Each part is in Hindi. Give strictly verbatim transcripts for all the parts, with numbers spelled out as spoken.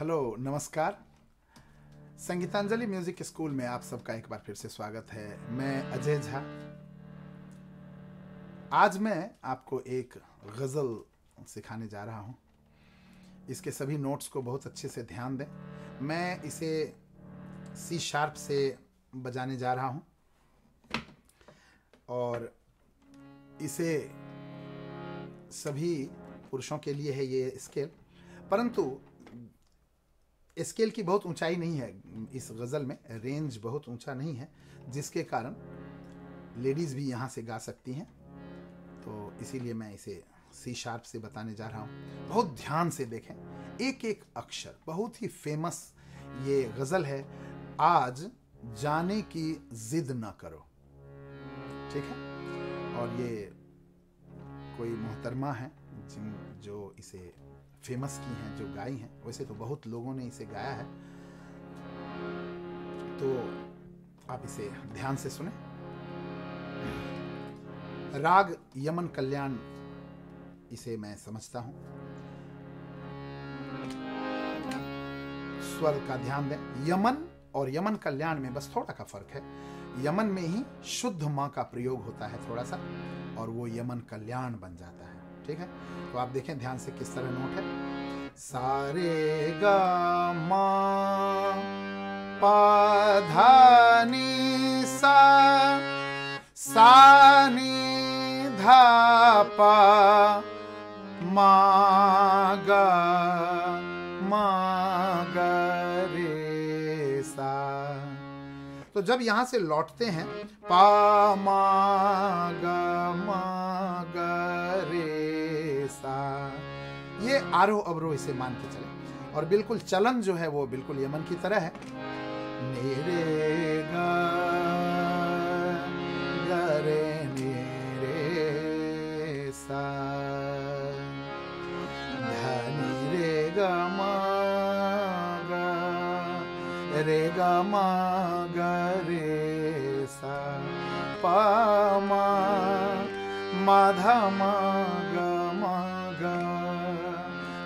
हेलो नमस्कार, संगीतांजलि म्यूजिक स्कूल में आप सबका एक बार फिर से स्वागत है। मैं अजय झा। आज मैं आपको एक गज़ल सिखाने जा रहा हूँ। इसके सभी नोट्स को बहुत अच्छे से ध्यान दें। मैं इसे सी शार्प से बजाने जा रहा हूँ और इसे सभी पुरुषों के लिए है ये स्केल, परंतु स्केल की बहुत ऊंचाई नहीं है। इस गज़ल में रेंज बहुत ऊंचा नहीं है, जिसके कारण लेडीज़ भी यहाँ से गा सकती हैं। तो इसीलिए मैं इसे सी शार्प से बताने जा रहा हूँ। बहुत ध्यान से देखें, एक एक अक्षर। बहुत ही फेमस ये गज़ल है, आज जाने की जिद ना करो। ठीक है, और ये कोई मोहतरमा है जिन जो इसे फेमस की हैं, जो गाई हैं। वैसे तो बहुत लोगों ने इसे गाया है, तो आप इसे ध्यान से सुने। राग यमन कल्याण इसे मैं समझता हूं। स्वर का ध्यान दें। यमन और यमन कल्याण में बस थोड़ा का फर्क है। यमन में ही शुद्ध माँ का प्रयोग होता है थोड़ा सा, और वो यमन कल्याण बन जाता है। ठीक है, तो आप देखें ध्यान से किस तरह नोट है। सारे गा मा पा धा नी सा सा नी धा पा मा गा मा गा रे सा। तो जब यहाँ से लौटते हैं, पा मा गा मा गा रे सा, ये आरोह अवरोह इसे मान के चले, और बिल्कुल चलन जो है वो बिल्कुल यमन की तरह है। ने रे गा गा रे ने रे सा धा नी रे गा मा गा रे गा मा गा रे सा पा मा मा धा मा गा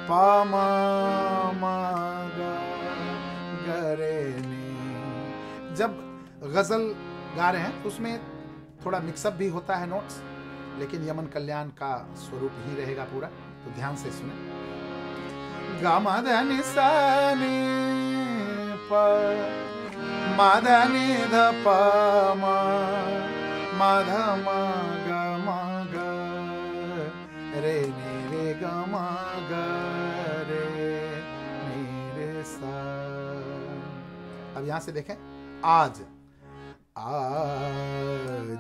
पा मा मा गा गा रे नी। जब गज़ल गा रहे हैं तो उसमें थोड़ा मिक्सअप भी होता है नोट्स, लेकिन यमन कल्याण का स्वरूप ही रहेगा पूरा। तो ध्यान से सुने। गा मा धा नी सा नी पा मा धा नी धा पा मा मा धा मा गा मा गा रे नी रे गा मा गा अब यहां से देखें। आज आज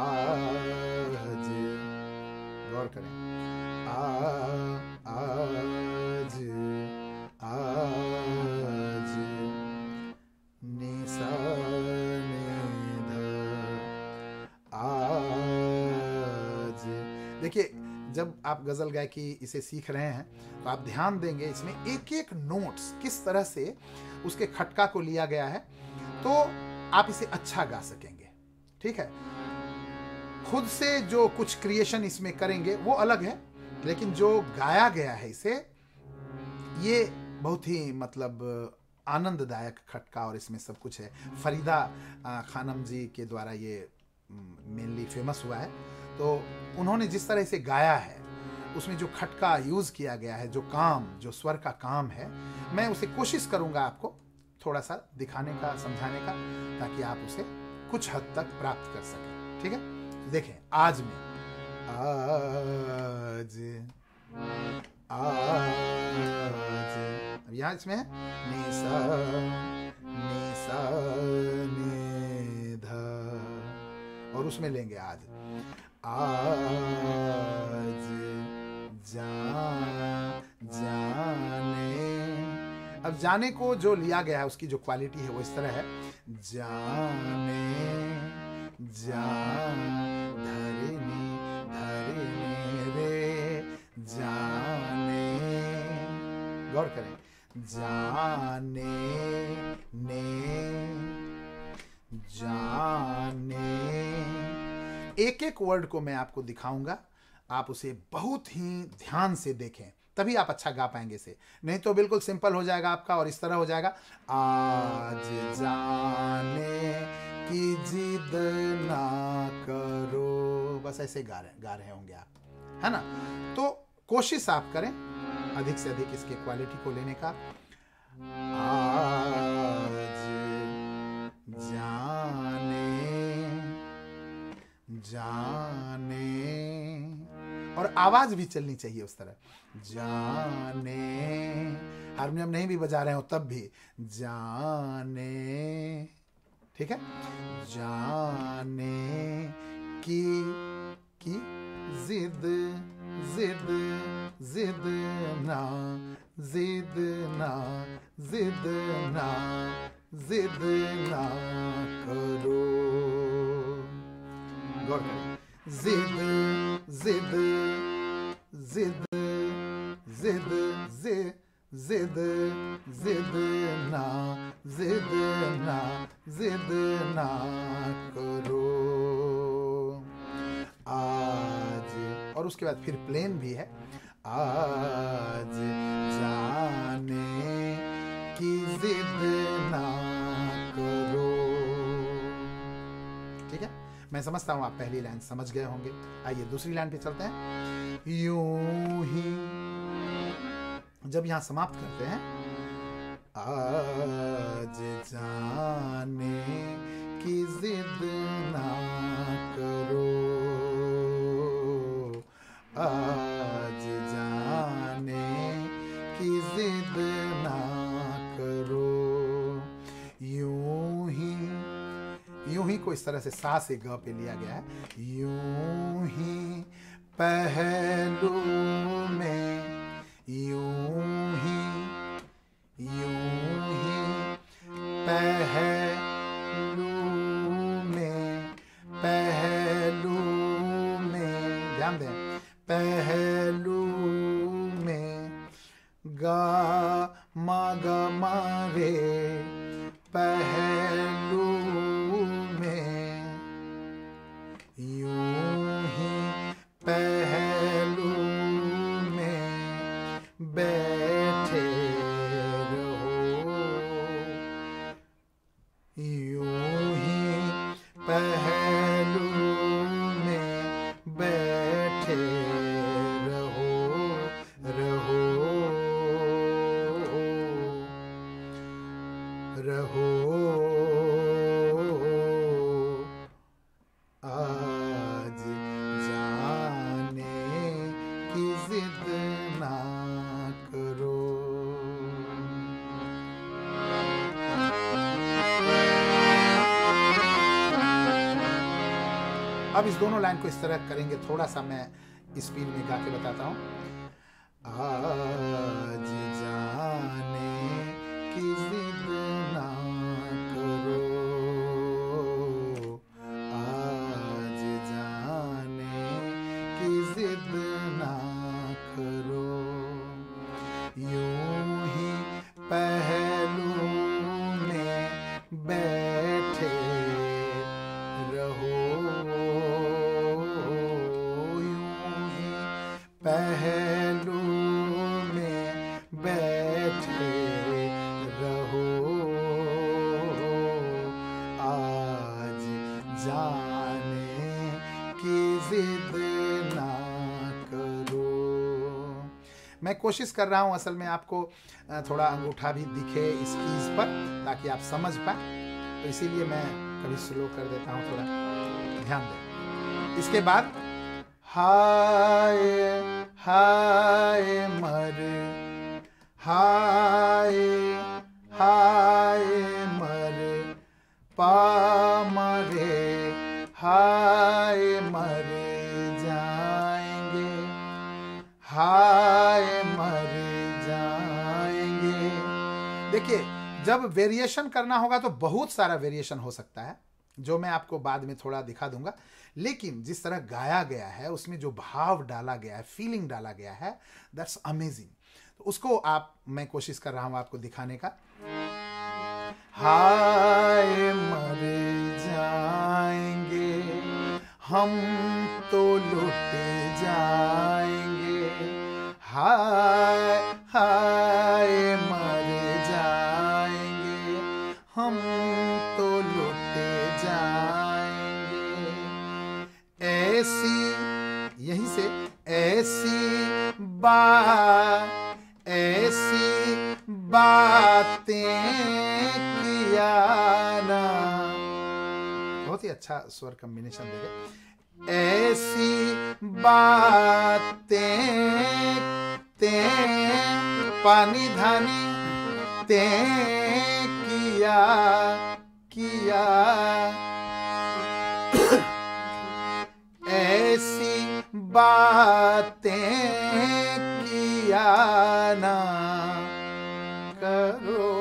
आज गौर करें। आ आज आज नी सा नी धा आज। देखिए जब आप गज़ल गायकी इसे सीख रहे हैं तो आप ध्यान देंगे इसमें एक एक नोट्स किस तरह से उसके खटका को लिया गया है, तो आप इसे अच्छा गा सकेंगे। ठीक है, खुद से जो कुछ क्रिएशन इसमें करेंगे वो अलग है, लेकिन जो गाया गया है इसे, ये बहुत ही मतलब आनंददायक खटका और इसमें सब कुछ है। फरीदा खानम जी के द्वारा ये मेनली फेमस हुआ है। तो उन्होंने जिस तरह से गाया है उसमें जो खटका यूज़ किया गया है, जो काम, जो स्वर का काम है, मैं उसे कोशिश करूंगा आपको थोड़ा सा दिखाने का, समझाने का, ताकि आप उसे कुछ हद तक प्राप्त कर सकें। ठीक है, देखें। आज में आज आज अब यहाँ इसमें नी सा नी सा नी धा, और उसमें लेंगे आज। आज जा जाने, अब जाने को जो लिया गया है उसकी जो क्वालिटी है वो इस तरह है। जाने जा धरनी धरनी रे जाने, गौर करें। जाने ने जाने, एक एक वर्ड को मैं आपको दिखाऊंगा, आप उसे बहुत ही ध्यान से देखें, तभी आप अच्छा गा पाएंगे इसे, नहीं तो बिल्कुल सिंपल हो जाएगा आपका और इस तरह हो जाएगा। आज जाने की जिद ना करो, बस ऐसे गा रहे गा रहे होंगे आप, है ना। तो कोशिश आप करें अधिक से अधिक इसके क्वालिटी को लेने का। आज जाने जाने और आवाज भी चलनी चाहिए उस तरह, जाने। हारमोनियम नहीं भी बजा रहे हो तब भी जाने, ठीक है। जाने की की जिद जिद जिद ना जिद ना जिद ना जिद ना करो। जिद जिद जिद जिद जिद जिद जिद ना जिद ना जिद ना करो। आज, और उसके बाद फिर प्लेन भी है। आज जाने की जिद ना करो, ठीक है। मैं समझता हूँ आप पहली लाइन समझ गए होंगे। आइए दूसरी लाइन पे चलते हैं। यूं ही जब यहाँ समाप्त करते हैं, आज जाने की जिद ना करो, आज जाने की जिद ना करो। यूं ही को इस तरह से सा से ग पे लिया गया है। यूं ही पहलू में, यूं ही यूं ही पहलू में पहलू में ध्यान दें, पहलू में गा मा गा मा रे, पहलू पहलू में बैठे रहो, यूं ही पहलू में बैठे रहो रहो रहो। अब इस दोनों लाइन को इस तरह करेंगे, थोड़ा सा मैं स्पीड में गा के बताता हूँ। आज जाने की जिद ना करो, आज जाने की जिद ना करो। यूं ही पहलू में बैठे रहो, पहलू में बैठे रहो। आज जाने की जिद ना करो। मैं कोशिश कर रहा हूं असल में आपको थोड़ा अंगूठा भी दिखे इस चीज पर ताकि आप समझ पाए, तो इसीलिए मैं कभी स्लो कर देता हूं, थोड़ा ध्यान दें। इसके बाद हाय हाय मर, हाय हाय मर पा मरे, हाय मर जाएंगे, हाय मर जाएंगे। देखिए जब वेरिएशन करना होगा तो बहुत सारा वेरिएशन हो सकता है, जो मैं आपको बाद में थोड़ा दिखा दूंगा, लेकिन जिस तरह गाया गया है उसमें जो भाव डाला गया है, फीलिंग डाला गया है, दैट्स अमेजिंग। तो उसको आप, मैं कोशिश कर रहा हूं आपको दिखाने का। हाय मर जाएंगे हम तो लुट जाएंगे, हाय हाय मर जाएंगे हम तो लुटे जाएंगे। ऐसी यहीं से ऐसी बात ऐसी बातें किया ना, बहुत ही अच्छा स्वर कॉम्बिनेशन देगा। ऐसी बातें ते पानी धानी ते किया किया, ऐसी बातें किया ना करो,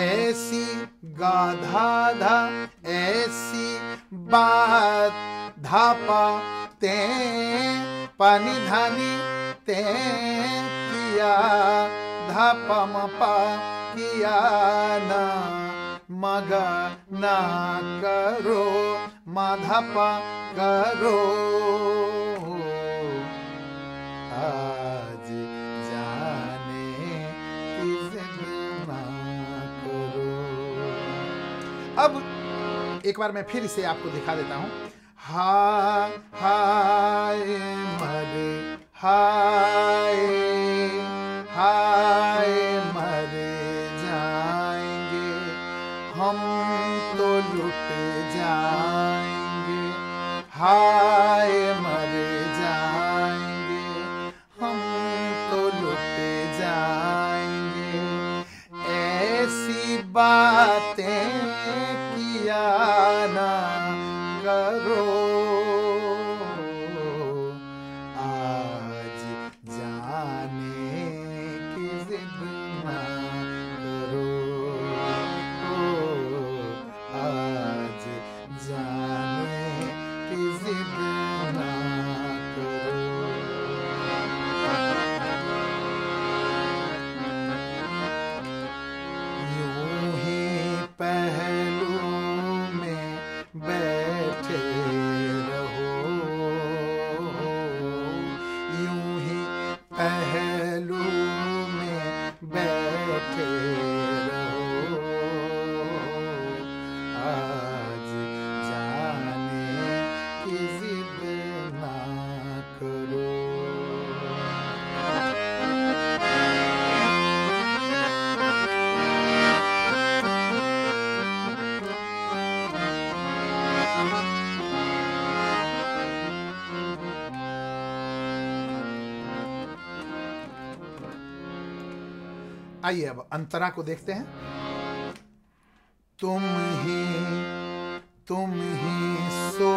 ऐसी गाधा धा ऐसी बात धापा ते पानी धानी ते किया धापा मपा किया ना मगा ना करो माधापा करो। आज जाने की जिद ना करो। अब एक बार मैं फिर इसे आपको दिखा देता हूँ। हाय हाय मर हाय हाय मर जाएंगे हम तो लुट जाएंगे, हाय मर जाएंगे हम तो लुट जाएंगे। ऐसी बातें ना करो, आज जाने की जिद ना करो, आज जाने की जिद ना करो। यूं ही पह बैठे रहो, यूं ही पहलू में बैठे रहो, आज जाने की जिद ना करो। आइए अब अंतरा को देखते हैं। तुम ही तुम ही सो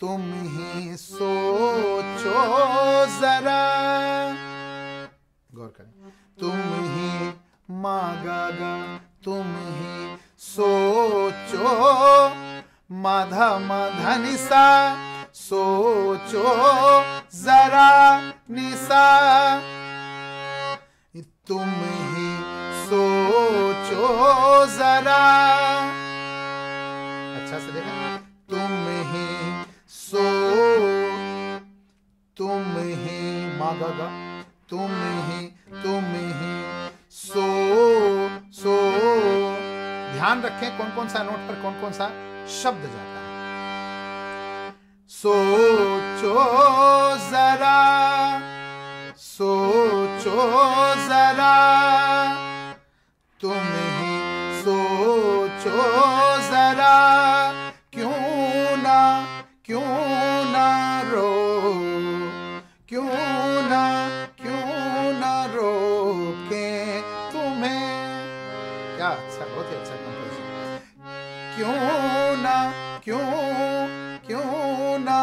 तुम ही सोचो जरा, गौर करें। तुम ही मागा गा तुम ही सोचो माधा माधा निशा सोचो जरा निशा, तुम ही सोचो जरा, अच्छा से देखना। तुम ही सो तुम ही मागा गा तुम ही तुम ही सो सो, ध्यान रखें कौन कौन सा नोट पर कौन कौन सा शब्द जाता है। सोचो जरा सोचो जरा, तुम ही सोचो जरा, क्यों ना क्यों ना रो क्यों ना क्यों ना रो के तुम्हें, क्या अच्छा बहुत ही अच्छा कंपोजिशन। क्यों ना क्यों क्यों ना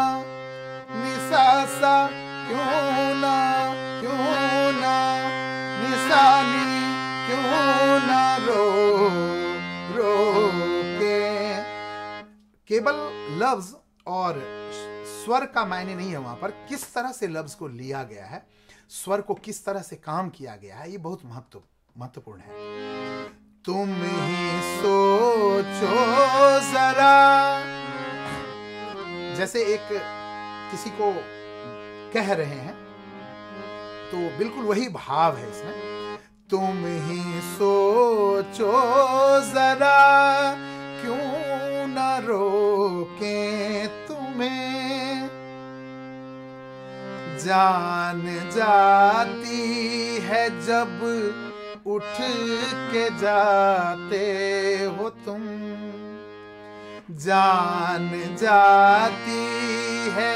निशा सा क्यों ना क्यों ना निशानी क्यों ना रो रो के। केवल लफ्ज और स्वर का मायने नहीं है, वहां पर किस तरह से लफ्ज को लिया गया है, स्वर को किस तरह से काम किया गया है, ये बहुत महत्व महत्वपूर्ण है। तुम ही सोचो जरा जैसे एक किसी को कह रहे हैं, तो बिल्कुल वही भाव है इसमें। तुम ही सोचो जरा क्यों न रोके तुम्हें, जान जाती है जब उठ के जाते हो तुम, जान जाती है,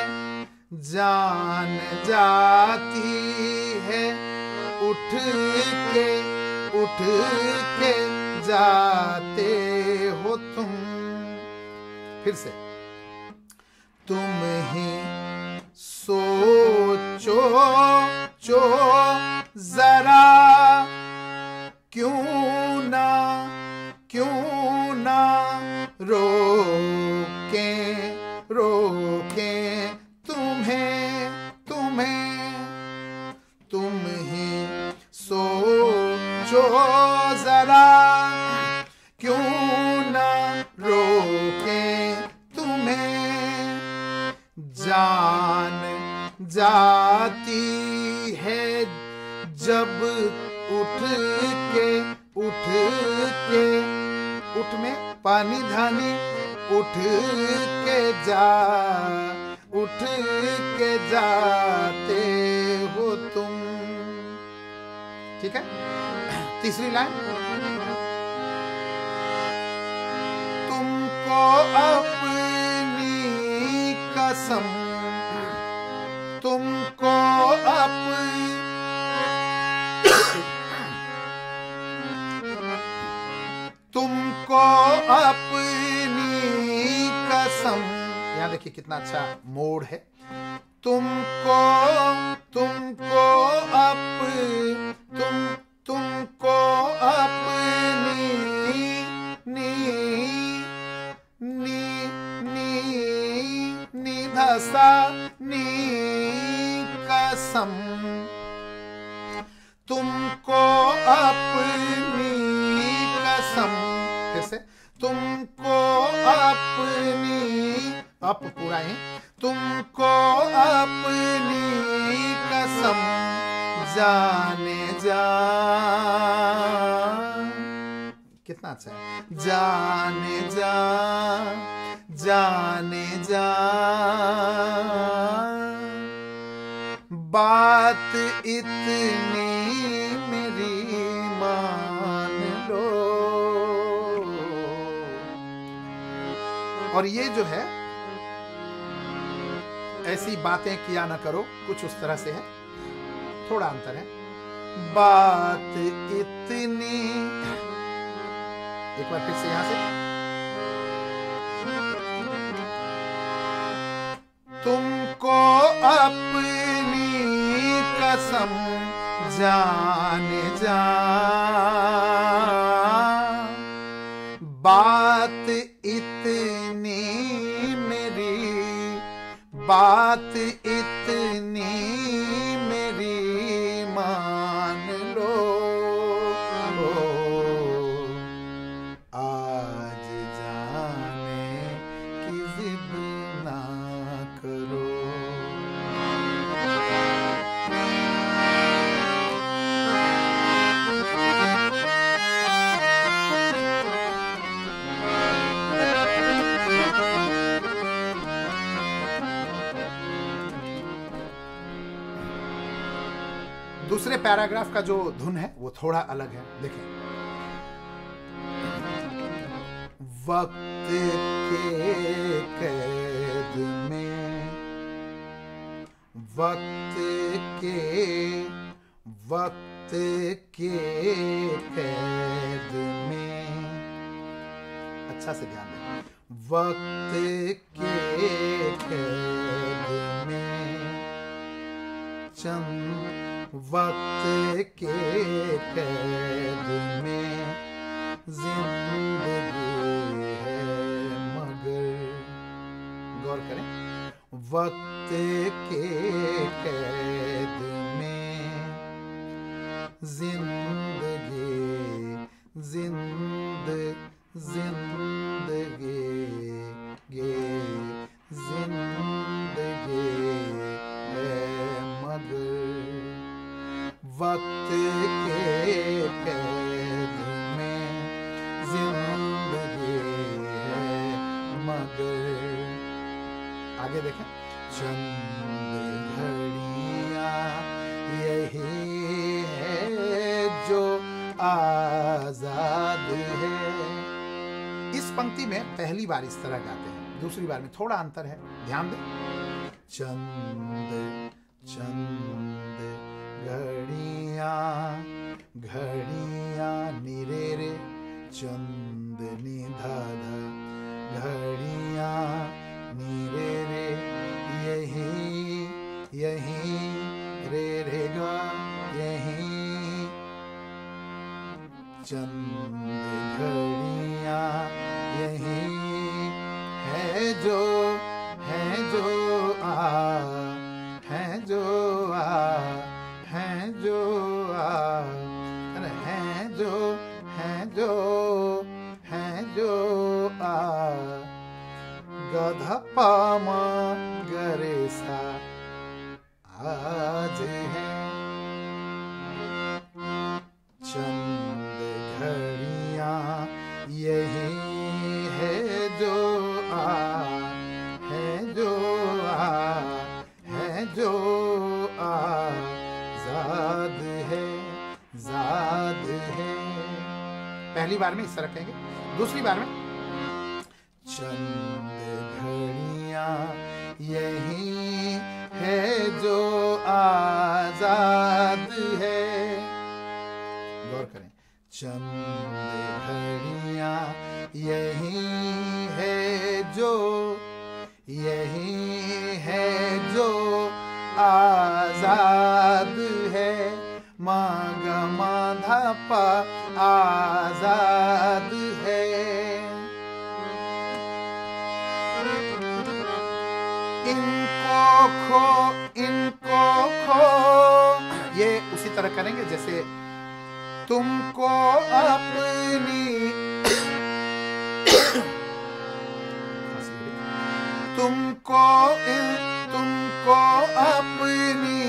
जान जाती है, उठ के उठ के जाते हो तुम। फिर से, तुम ही सोचो चो जरा क्यों ना क्यों ना रोके रोके तुम्हें तुम्हें, तुम ही सोचो जरा क्यों ना रोके तुम्हें, जान जाती है जब उठ के उठ के, उठ में पानी धानी, उठ के जा उठ के जाते हो तुम। ठीक है, तीसरी लाइन। तुमको अपनी कसम, तुमको अपनी, तुमको अपनी कसम, यहाँ देखिए कितना अच्छा मोड़ है। तुमको तुमको अप तुम तुमको अपनी नी नी नी नी धसा नी कसम, तुमको अपनी कसम। से तुमको अपनी अप पूरा है, तुमको अपनी कसम, जाने जा, कितना अच्छा है, जाने जा जाने जा, बात इतनी मेरी मान लो। और ये जो है, ऐसी बातें किया ना करो, कुछ उस तरह से है, थोड़ा अंतर है। बात इतनी, एक बार फिर से यहां से, तुमको अपनी कसम, जाने जा, बात इतनी मेरी, बात इतनी मेरी मान लो, आज जाने की जिद ना करो। दूसरे पैराग्राफ का जो धुन है वो थोड़ा अलग है। देखें, वक्त के कैद में, वक्त के वक्त के कैद में, अच्छा से ध्यान दें, वक्त के कैद में, चंद वक्त के कैद में जिंदगी है मगर, गौर करें, वक्त के कैद में जिंदगी जिंद जिंदगी गे जिंद वक्त के कैद में जिंदगी है मगर आगे देखें चंद घड़ियां यही है जो आजाद है। इस पंक्ति में पहली बार इस तरह गाते हैं, दूसरी बार में थोड़ा अंतर है, ध्यान दें। चंद चंद घड़ियां घड़ियां निरे रे चंद नि धा धा घड़ियां निरे रे यही यही रे रे गा यही चंद घड़ियां यही है जो है जो आ है जो आ हैं जो आ हैं जो हैं जो हैं जो आ गधा पामा गरेसा आज है। चंद घड़ियां यही है जो आ है जो आ है जो आ ज़ाद है ज़ाद है। पहली बार में इस तरह कहेंगे, दूसरी बार में चंद घड़ियां यही है जो आजाद है। गौर करें चंद घड़ियां यही है जो यही है जो आजाद है मागा माधा पा आजाद है। इनको खो इनको खो ये उसी तरह करेंगे जैसे तुमको अपनी तुमको तुमको अपनी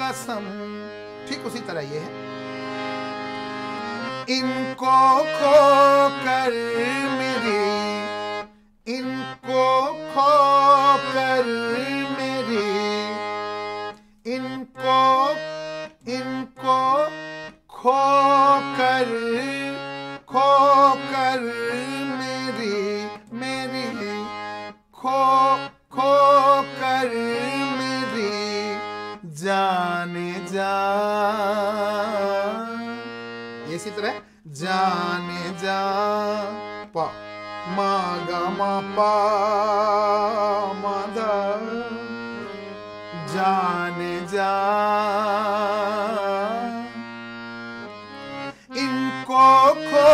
कसम ठीक उसी तरह ये है। इनको खो कर मेरी इनको खो कर मेरी इनको इनको खो कर खो कर मेरी मेरी खो खो कर मेरी जाने जा इसी तरह जाने जा पा मा गा मा पा मा दा जाने जा इनको खो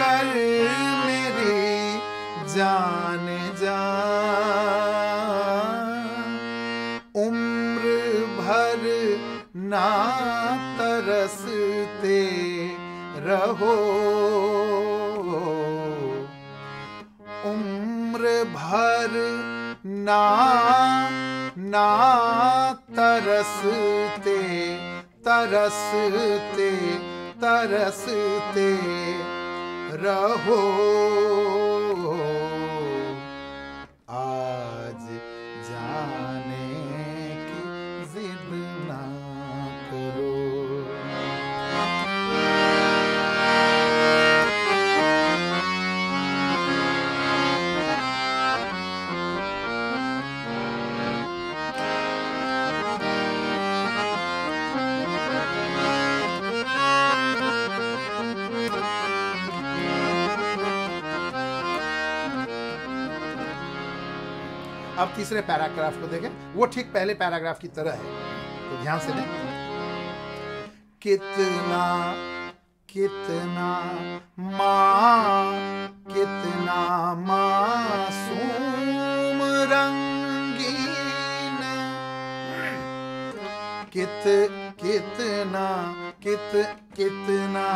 कर मेरी जाने जा उम्र भर ना तरसते रहो उम्र भर ना ना तरसते तरसते तरसते रहो आज जाने की जिद ना करो। अब तीसरे पैराग्राफ को देखें, वो ठीक पहले पैराग्राफ की तरह है, तो ध्यान से देखें। कितना कितना माँ कितना मासूम रंगीन कित कितना कित कितना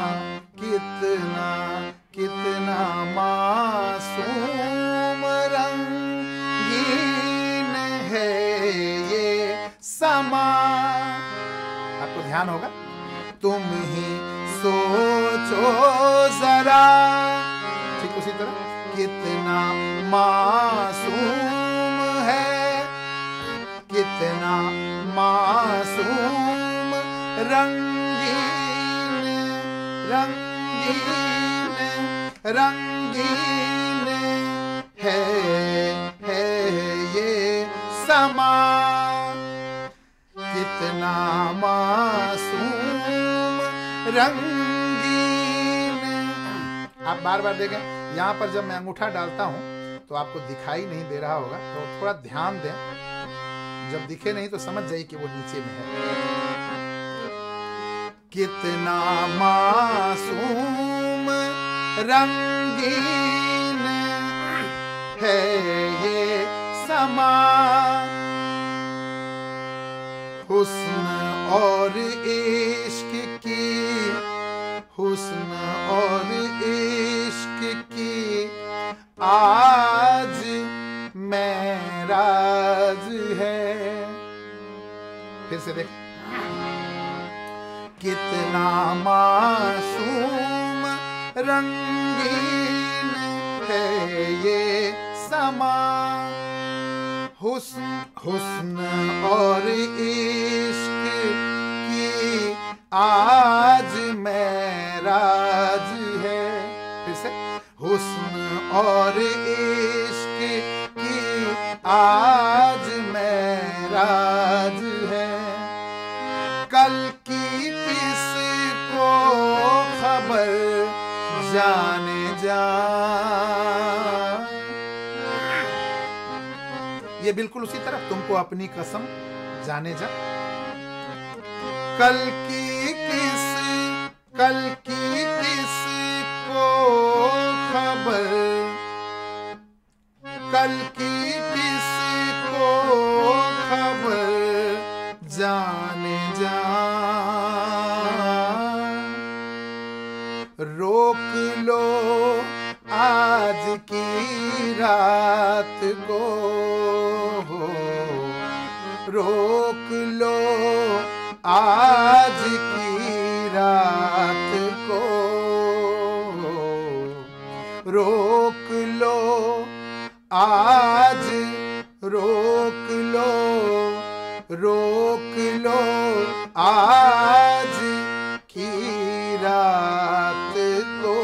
कितना कितना मासूम रंग है ये समा। अब आपको ध्यान होगा। तुम ही सोचो जरा, ठीक उसी तरह कितना मासूम है, कितना मासूम रंगीन रंगीन रंगीन है है ये समा, कितना मासूम रंगीन। आप बार बार देखें, यहाँ पर जब मैं अंगूठा डालता हूँ तो आपको दिखाई नहीं दे रहा होगा, तो थोड़ा ध्यान दें, जब दिखे नहीं तो समझ जाइए कि वो नीचे में है। कितना मासूम रंगीन है ये समा, हुस्न और इश्क की, हुस्न और इश्क की आज मेराज है। फिर से देख, कितना मासूम रंगीन है ये समा, हुस्न हुस्न और इश्क की आज मेराज है। फिर से, हुस्न और इश्क की आज मेराज है। कल की किसको खबर जाने जा, ये बिल्कुल उसी तरह, तुमको अपनी कसम जाने जा। कल की किस कल की किस को खबर, कल की किस को खबर जाने जा, रोक लो आज की रात को, रोक लो आज की रात को, रोक लो आज, रोक लो, रोक लो आज की रात को।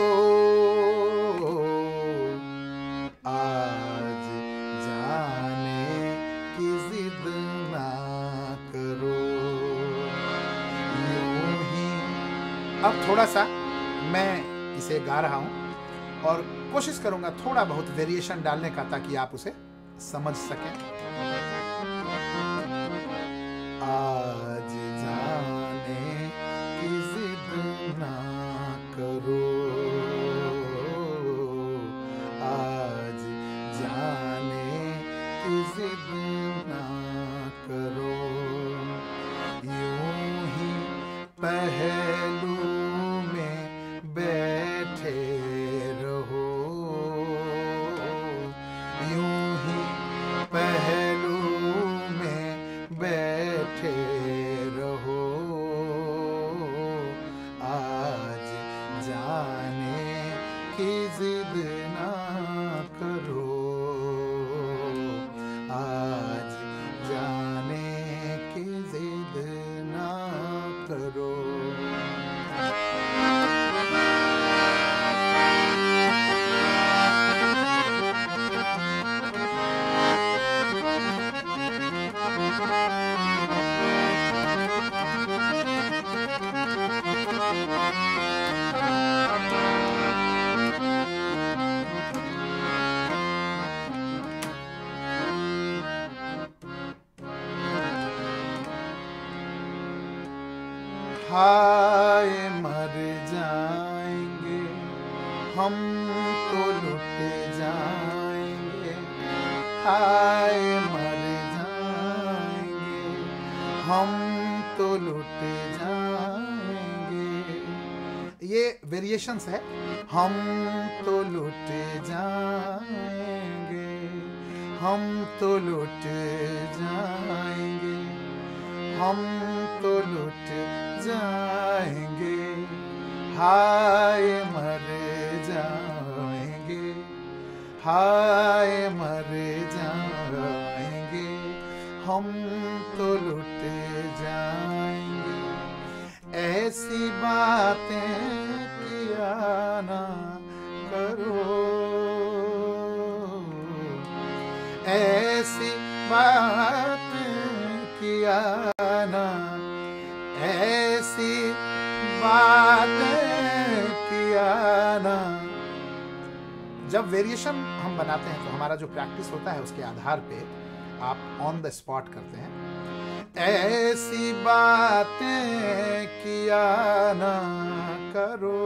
आज जाने की जिद ना करो। यूं ही अब थोड़ा सा मैं इसे गा रहा हूं और कोशिश करूंगा थोड़ा बहुत वेरिएशन डालने का, ताकि आप उसे समझ सकें। आज जाने की जिद ना करो, आज जाने की जिद ना करो, यूं ही पहलू में बैठे रहो, यूं ही पहलू में बैठे रहो, आज जाने की जिद ना करो, आज जाने की जिद ना करो। हाय मर जाएंगे हम तो, लुट जाएंगे, हाय मर जाएंगे हम तो, लुट जाएंगे। ये वेरिएशंस है, हम तो लुट जाएंगे, हम तो लुट जाएंगे, हम तो लुट जाएंगे, हाय मर जाएंगे, हाय मर जाएंगे, हम तो लुट जाएंगे। ऐसी बातें किया ना करो, ऐसी बातें किया ना, ऐसी बातें किया ना। जब वेरिएशन हम बनाते हैं तो हमारा जो प्रैक्टिस होता है उसके आधार पे आप ऑन द स्पॉट करते हैं। ऐसी बातें किया ना करो,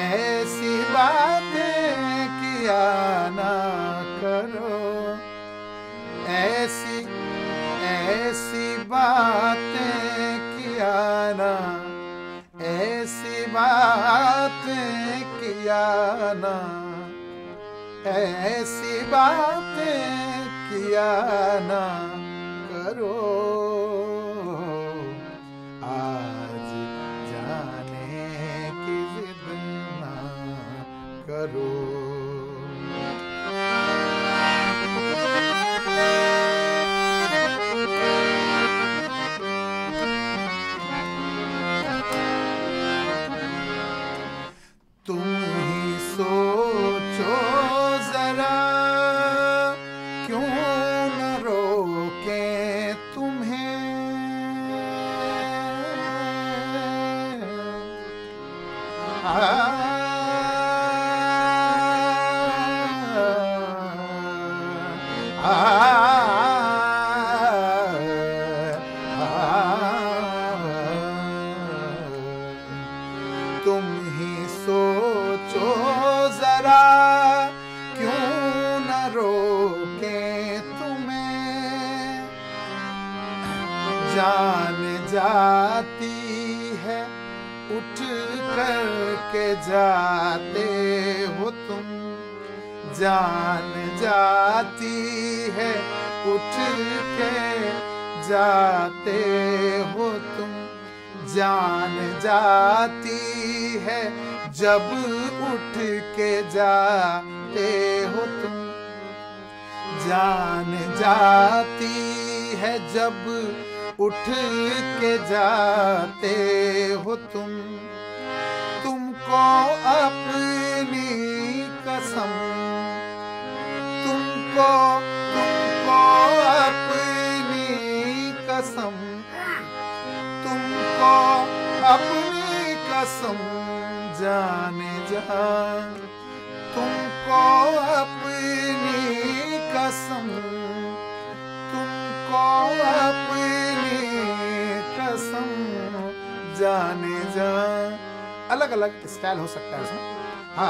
ऐसी बातें किया ना करो, ऐसी ऐसी बातें किया ना, ऐसी बातें किया ना, ऐसी बातें किया ना करो। आज जाने की जिद ना करो। तुम ही सोचो जरा, क्यों न रोके तुम्हें, आ, आ, जान जाती है उठ करके जाते हो तुम, जान जाती है उठ के जाते हो तुम, जान जाती है जब उठ के जाते हो तुम, जान जाती है जब उठ के जाते हो तुम। तुमको अपनी कसम, तुमको तुमको अपनी कसम, तुमको अपनी कसम, जाने जा, तुमको अपनी कसम, तुमको अपनी कसम, जाने जा। अलग अलग स्टाइल हो सकता है उसमें। आ,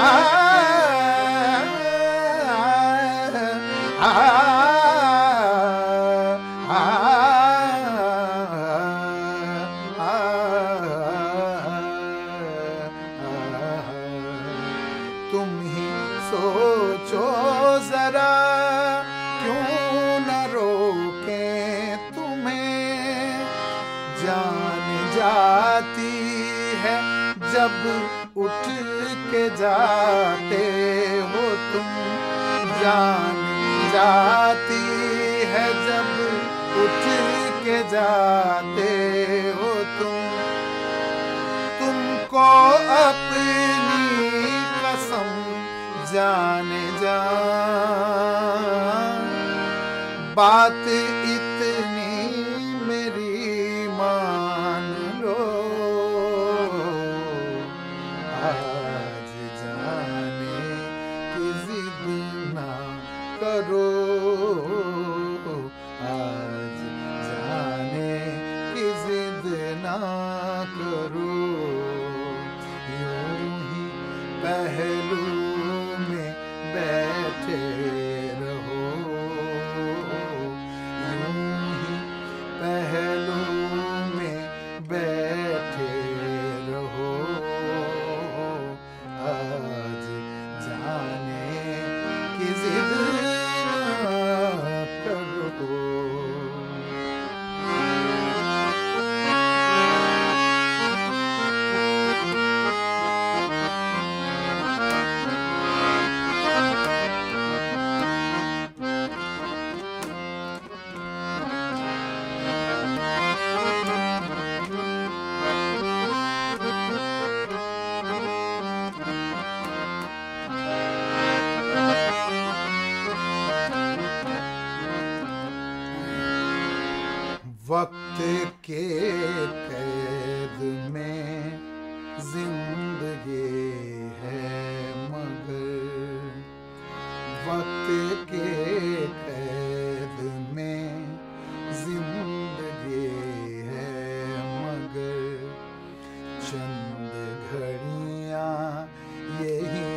आ, आ, आ, जब उठ के जाते हो तुम, जान जाती है जब उठ के जाते हो तुम। तुमको अपनी कसम, जाने जा, बात इतनी मेरी मान लो। आज जाने की जिद ना करो, यूं ही पहलू में बैठे रहो, यूं वक्त के कैद में जिंदगी है मगर, वक्त के कैद में जिंदगी है मगर, चंद घड़ियां यही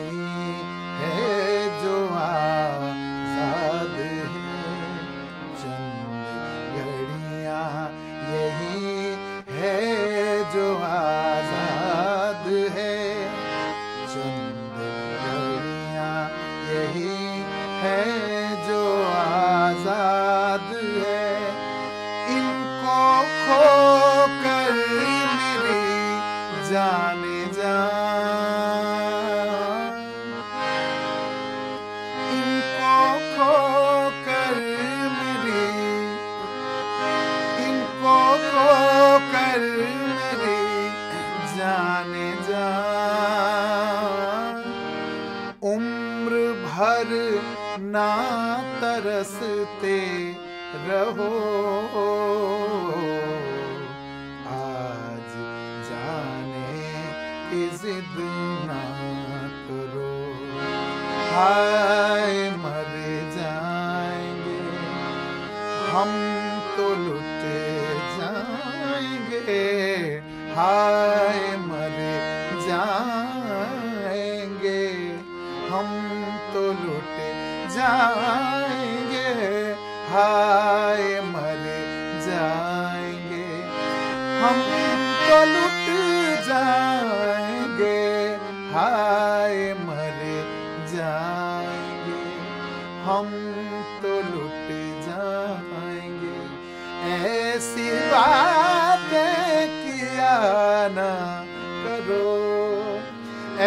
है जो आजाद है, चंद घड़ियां यही है जो आजाद है, चंद घड़ियां यही है जो आजाद है, इनको खो कर मेरी जाने जा, इनको खो कर मेरी, इनको खो कर मेरी जाने जा, उम्र भर ना तरसते रहो, आज जाने की जिद ना करो, हाय मर जाएंगे हम तो लुट जाएंगे, हाय मर जाएंगे हम तो लुट जाएंगे, हाय मर जाएंगे हम तो लुट जाएंगे, हाय मर जाएंगे हम तो लुट जाएंगे, ऐसी बातें किया ना करो,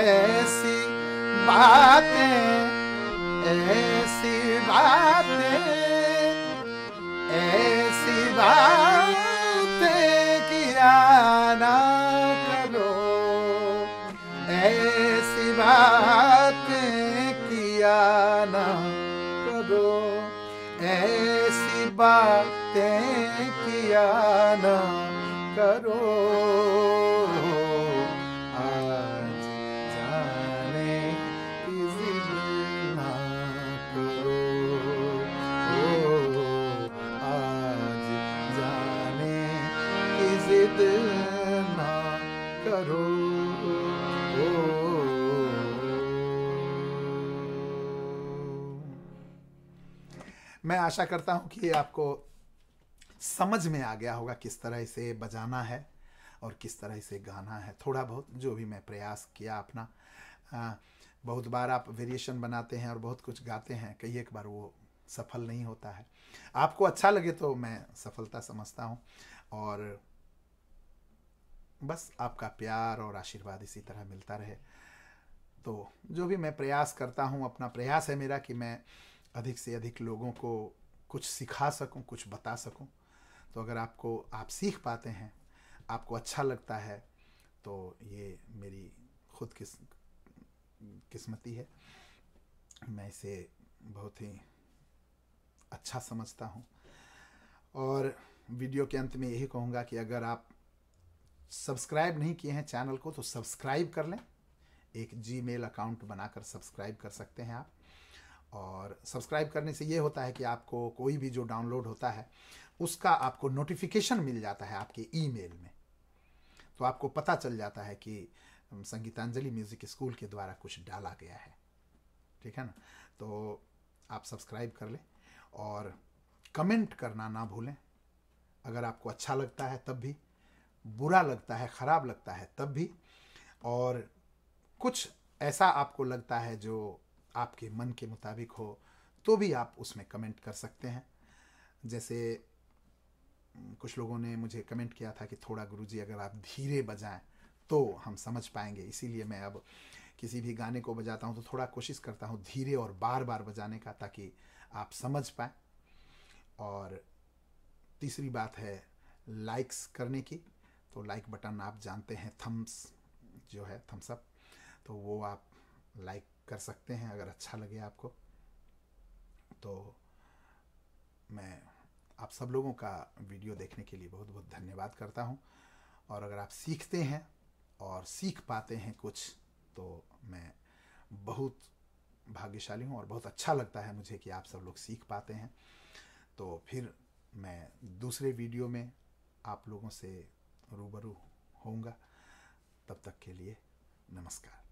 ऐसी बातें, ऐसी बातें, ऐसी बातें किया ना करो, ऐसी बातें किया ना करो, ऐसी बातें किया ना करो, आज जाने की जिद ना करो। मैं आशा करता हूं कि आपको समझ में आ गया होगा किस तरह इसे बजाना है और किस तरह इसे गाना है। थोड़ा बहुत जो भी मैं प्रयास किया अपना, आ, बहुत बार आप वेरिएशन बनाते हैं और बहुत कुछ गाते हैं, कई एक बार वो सफल नहीं होता है। आपको अच्छा लगे तो मैं सफलता समझता हूँ, और बस आपका प्यार और आशीर्वाद इसी तरह मिलता रहे। तो जो भी मैं प्रयास करता हूँ, अपना प्रयास है मेरा कि मैं अधिक से अधिक लोगों को कुछ सिखा सकूँ, कुछ बता सकूँ। तो अगर आपको, आप सीख पाते हैं, आपको अच्छा लगता है, तो ये मेरी खुद की किस्मती है। मैं इसे बहुत ही अच्छा समझता हूँ। और वीडियो के अंत में यही कहूँगा कि अगर आप सब्सक्राइब नहीं किए हैं चैनल को तो सब्सक्राइब कर लें। एक जीमेल अकाउंट बनाकर सब्सक्राइब कर सकते हैं आप। और सब्सक्राइब करने से ये होता है कि आपको कोई भी जो डाउनलोड होता है उसका आपको नोटिफिकेशन मिल जाता है आपके ईमेल में। तो आपको पता चल जाता है कि संगीतांजलि म्यूज़िक स्कूल के द्वारा कुछ डाला गया है। ठीक है ना? तो आप सब्सक्राइब कर लें और कमेंट करना ना भूलें। अगर आपको अच्छा लगता है तब भी, बुरा लगता है, ख़राब लगता है तब भी, और कुछ ऐसा आपको लगता है जो आपके मन के मुताबिक हो तो भी आप उसमें कमेंट कर सकते हैं। जैसे कुछ लोगों ने मुझे कमेंट किया था कि थोड़ा गुरुजी अगर आप धीरे बजाएं तो हम समझ पाएंगे। इसीलिए मैं अब किसी भी गाने को बजाता हूं तो थोड़ा कोशिश करता हूं धीरे और बार बार बजाने का, ताकि आप समझ पाएँ। और तीसरी बात है लाइक्स करने की। तो लाइक बटन आप जानते हैं, थम्स जो है, थम्स अप, तो वो आप लाइक कर सकते हैं अगर अच्छा लगे आपको। तो मैं आप सब लोगों का वीडियो देखने के लिए बहुत बहुत धन्यवाद करता हूं। और अगर आप सीखते हैं और सीख पाते हैं कुछ, तो मैं बहुत भाग्यशाली हूं और बहुत अच्छा लगता है मुझे कि आप सब लोग सीख पाते हैं। तो फिर मैं दूसरे वीडियो में आप लोगों से रूबरू होऊंगा। तब तक के लिए नमस्कार।